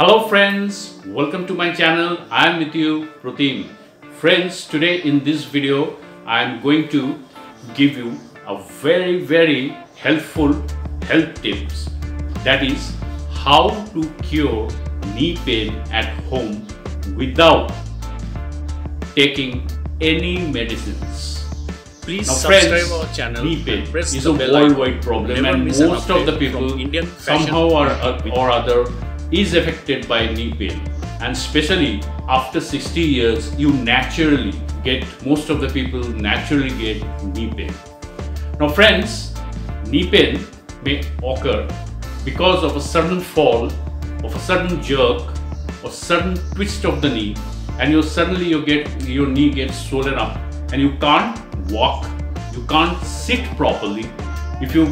Hello friends, welcome to my channel. I am with you, Pratim. Friends, today in this video, I am going to give you a very helpful health tips. That is how to cure knee pain at home without taking any medicines. Please now, subscribe friends, our channel. Knee pain is a worldwide problem, and most of the people somehow or other is affected by knee pain, and especially after 60 years you naturally get, most of the people naturally get knee pain. Now friends, knee pain may occur because of a sudden fall, of a sudden jerk or sudden twist of the knee, and your knee gets swollen up and you can't walk, you can't sit properly. If you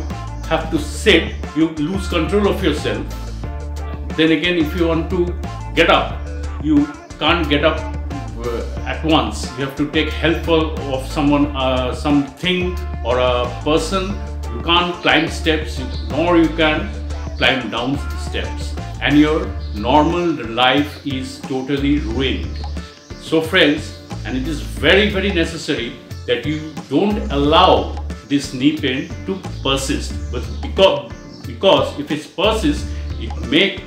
have to sit, you lose control of yourself. Then again, if you want to get up, you can't get up at once. You have to take help of someone, something or a person. You can't climb steps, nor you can climb down steps, and your normal life is totally ruined. So friends, and it is very necessary that you don't allow this knee pain to persist, but because if it persists, it may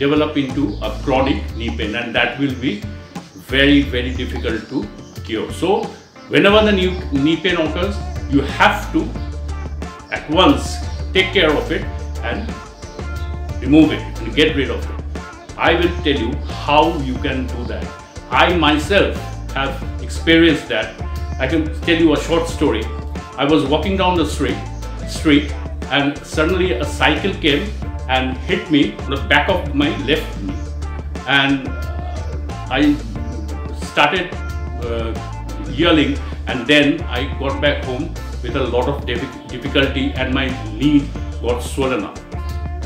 develop into a chronic knee pain, and that will be very difficult to cure. So whenever the knee pain occurs, you have to at once take care of it and remove it and get rid of it. I will tell you how you can do that. I myself have experienced that. I can tell you a short story. I was walking down the street and suddenly a cycle came and hit me on the back of my left knee, and I started yelling, and then I got back home with a lot of difficulty and my knee got swollen up.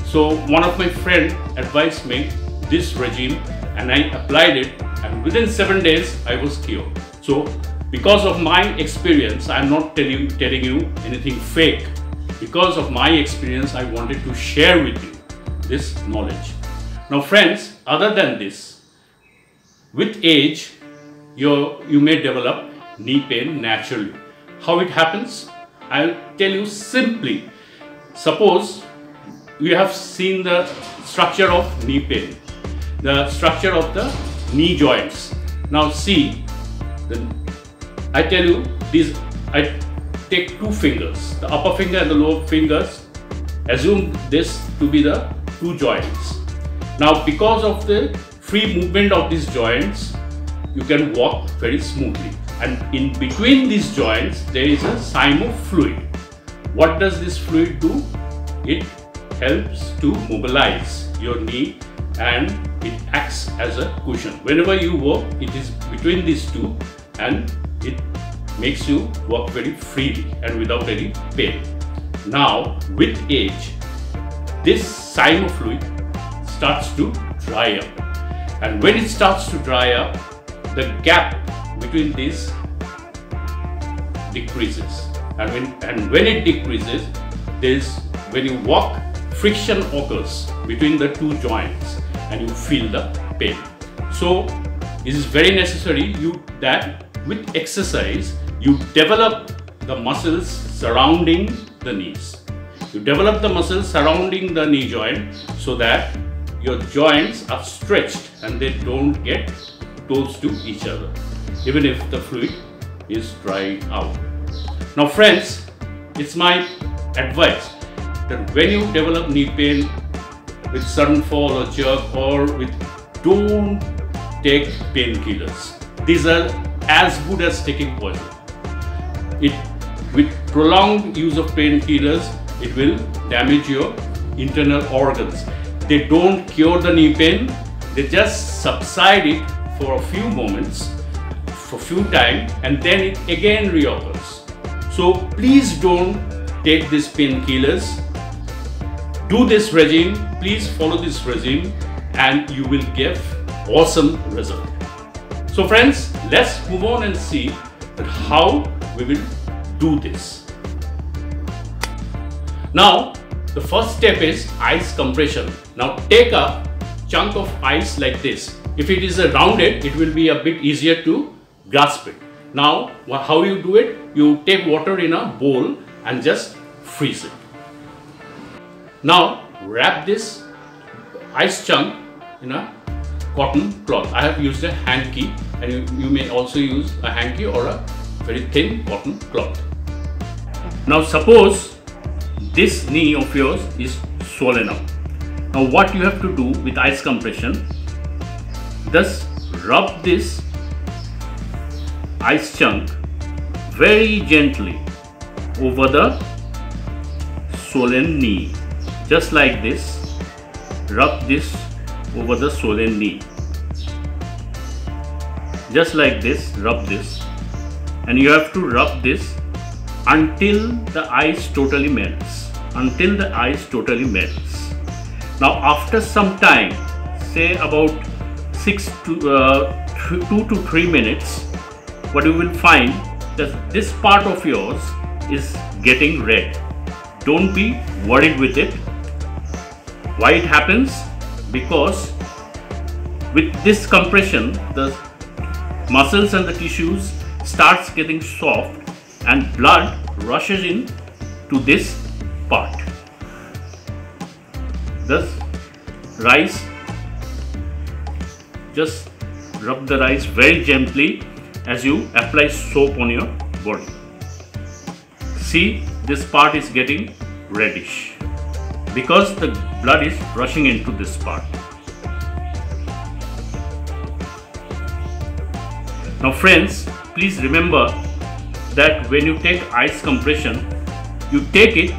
So one of my friends advised me this regime, and I applied it, and within 7 days I was cured. So because of my experience, I am not telling you anything fake. Because of my experience, I wanted to share with you this knowledge. Now friends, other than this, with age, you may develop knee pain naturally. How it happens? I'll tell you simply. Suppose you have seen the structure of knee pain, the structure of the knee joints. Now see, I tell you, I take two fingers, the upper finger and the lower fingers, assume this to be the two joints. Now because of the free movement of these joints, you can walk very smoothly, and in between these joints there is a synovial fluid. What does this fluid do? It helps to mobilize your knee, and it acts as a cushion. Whenever you walk, it is between these two, and it makes you walk very freely and without any pain. Now with age, this synovial fluid starts to dry up, and when it starts to dry up, the gap between these decreases, and when it decreases, when you walk, friction occurs between the two joints and you feel the pain. So it is very necessary that with exercise you develop the muscles surrounding the knees. You develop the muscles surrounding the knee joint so that your joints are stretched and they don't get close to each other, even if the fluid is drying out. Now friends, it's my advice that when you develop knee pain with sudden fall or jerk or with, don't take painkillers. These are as good as taking poison. With prolonged use of painkillers, it will damage your internal organs. They don't cure the knee pain, they just subside it for a few moments, for a few time, and then it again reoccurs. So please don't take these painkillers. Do this regime, please follow this regime, and you will get awesome results. So friends, let's move on and see how we will do this. Now, the first step is ice compression. Now take a chunk of ice like this. If it is rounded, it will be a bit easier to grasp it. Now, how you do it? You take water in a bowl and just freeze it. Now, wrap this ice chunk in a cotton cloth. I have used a hanky, and you may also use a hanky or a very thin cotton cloth. Now, suppose this knee of yours is swollen up. Now, what you have to do with ice compression, just rub this ice chunk very gently over the swollen knee, just like this. Rub this over the swollen knee, just like this. Rub this, and you have to rub this until the ice totally melts, until the ice totally melts. Now, after some time, say about 2 to 3 minutes, what you will find that this part of yours is getting red. Don't be worried with it. Why it happens? Because with this compression, the muscles and the tissues starts getting soft and blood rushes in to this part. Thus, rice, just rub the rice very gently as you apply soap on your body. See, this part is getting reddish because the blood is rushing into this part. Now friends, please remember that when you take ice compression, you take it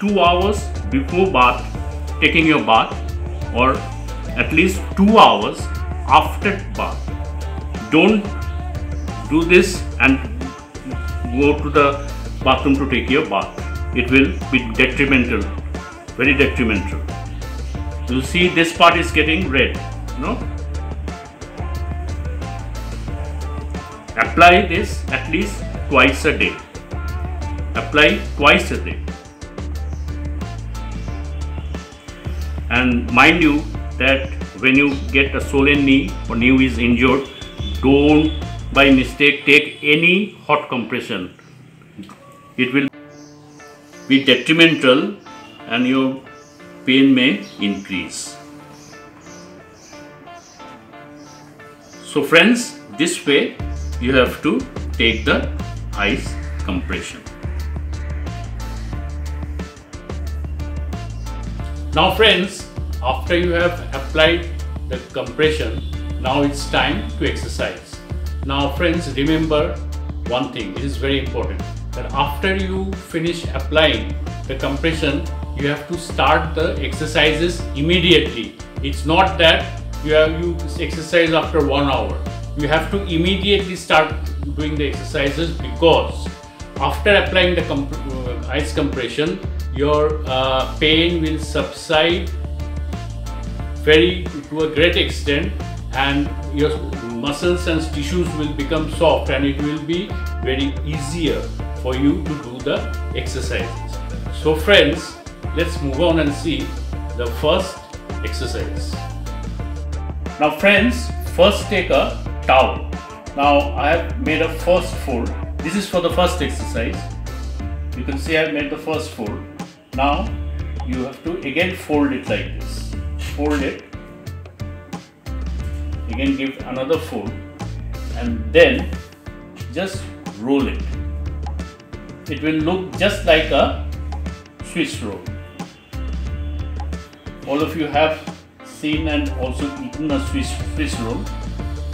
2 hours before bath, taking your bath, or at least 2 hours after bath. Don't do this and go to the bathroom to take your bath. It will be detrimental, very detrimental. You see, this part is getting red, no? Apply this at least twice a day. Apply twice a day. And mind you that when you get a swollen knee or knee is injured, don't by mistake take any hot compression. It will be detrimental and your pain may increase. So friends, this way you have to take the ice compression. Now friends, after you have applied the compression, now it's time to exercise. Now friends, remember one thing, it is very important that after you finish applying the compression, you have to start the exercises immediately. It's not that you exercise after 1 hour. You have to immediately start doing the exercises, because after applying the ice compression, your pain will subside to a great extent, and your muscles and tissues will become soft, and it will be very easier for you to do the exercises. So friends, let's move on and see the first exercise. Now friends, first take a towel. Now I have made a first fold. This is for the first exercise. You can see I have made the first fold. Now you have to again fold it like this. Fold it again, give another fold, and then just roll it. It will look just like a Swiss roll. All of you have seen and also eaten a Swiss roll.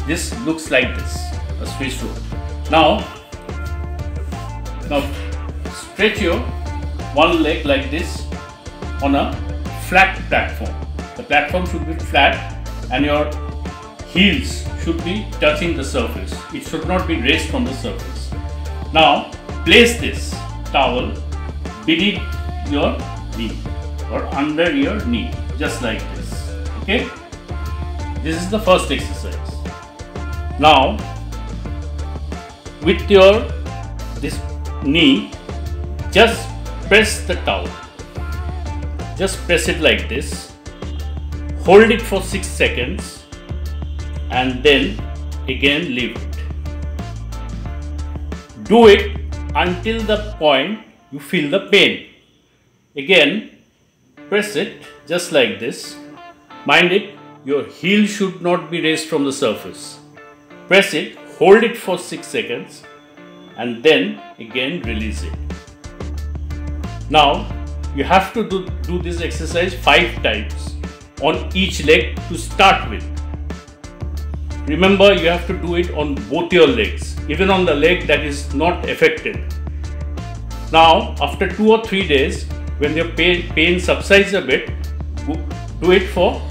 This looks like this, a Swiss roll. Now stretch your one leg like this on a flat platform. The platform should be flat and your heels should be touching the surface. It should not be raised from the surface. Now place this towel beneath your knee or under your knee, just like this. Okay? This is the first exercise. Now with your this knee, just press the towel. Just press it like this. hold it for 6 seconds and then again leave it. Do it until the point you feel the pain. Again, press it just like this. Mind it, your heel should not be raised from the surface. Press it, hold it for 6 seconds and then again release it. Now, you have to do this exercise 5 times on each leg to start with. Remember, you have to do it on both your legs, even on the leg that is not affected. Now, after 2 or 3 days, when your pain subsides a bit, do it for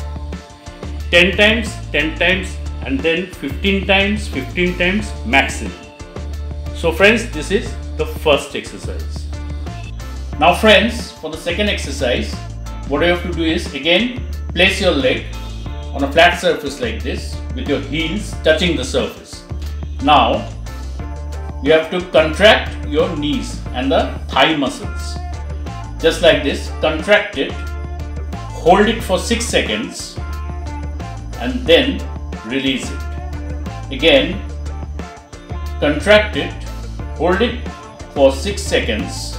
10 times, 10 times, and then 15 times, 15 times maximum. So friends, this is the first exercise. Now friends, for the second exercise, what you have to do is, again, place your leg on a flat surface like this with your heels touching the surface. Now you have to contract your knees and the thigh muscles. Just like this, contract it, hold it for 6 seconds and then release it. Again, contract it, hold it for 6 seconds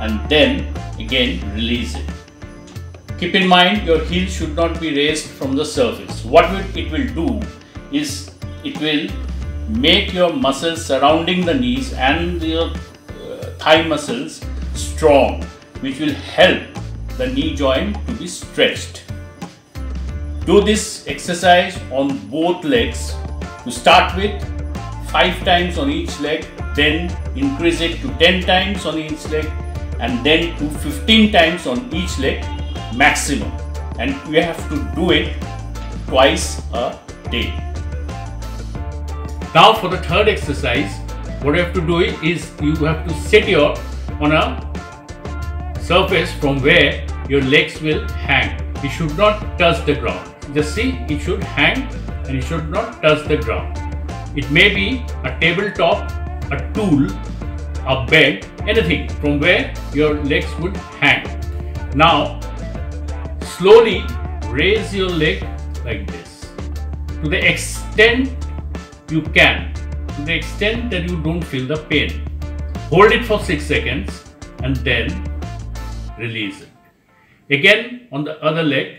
and then again release it. Keep in mind, your heel should not be raised from the surface. What it will do is, it will make your muscles surrounding the knees and your thigh muscles strong, which will help the knee joint to be stretched. Do this exercise on both legs to start with, 5 times on each leg, then increase it to 10 times on each leg and then to 15 times on each leg maximum, and you have to do it twice a day. Now for the third exercise, what you have to do is you have to sit on a surface from where your legs will hang. It should not touch the ground. Just see, it should hang and it should not touch the ground. It may be a tabletop, a tool, a bed, anything from where your legs would hang. Now, slowly raise your leg like this to the extent you can, to the extent that you don't feel the pain. Hold it for 6 seconds and then release it. Again, on the other leg,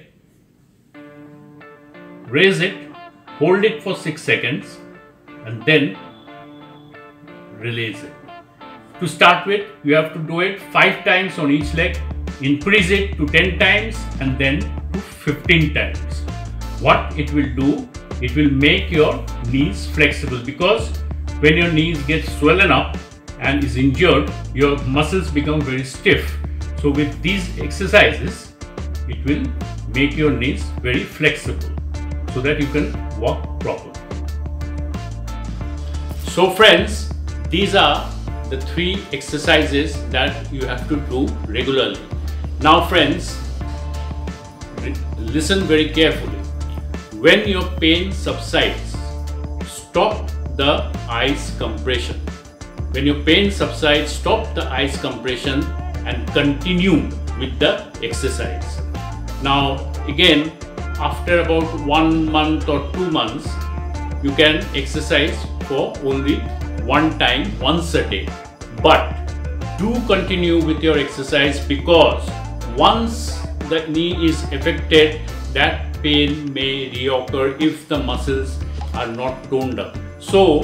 raise it, hold it for 6 seconds and then release it. To start with, you have to do it 5 times on each leg. Increase it to 10 times and then to 15 times. What it will do, it will make your knees flexible, because when your knees get swollen up and is injured, your muscles become very stiff. So with these exercises, it will make your knees very flexible so that you can walk properly. So friends, these are the 3 exercises that you have to do regularly. Now friends, listen very carefully. When your pain subsides, stop the ice compression. When your pain subsides, stop the ice compression and continue with the exercise. Now again, after about 1 month or 2 months, you can exercise for only 1 time once a day. But do continue with your exercise, because once the knee is affected, that pain may reoccur if the muscles are not toned up. So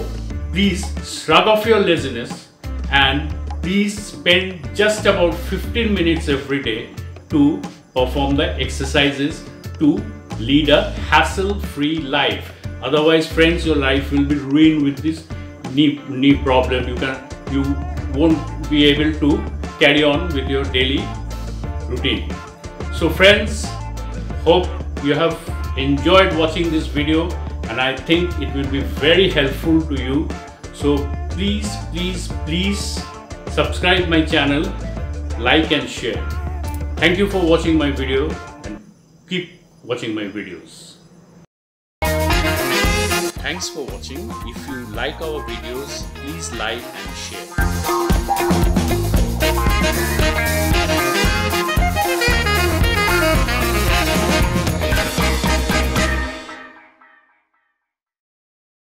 please shrug off your laziness and please spend just about 15 minutes every day to perform the exercises to lead a hassle-free life. Otherwise friends, your life will be ruined with this knee problem. You won't be able to carry on with your daily routine. So friends, hope you have enjoyed watching this video, and I think it will be very helpful to you. So please, please, please subscribe my channel, like and share. Thank you for watching my video and keep watching my videos. Thanks for watching. If you like our videos, please like and share.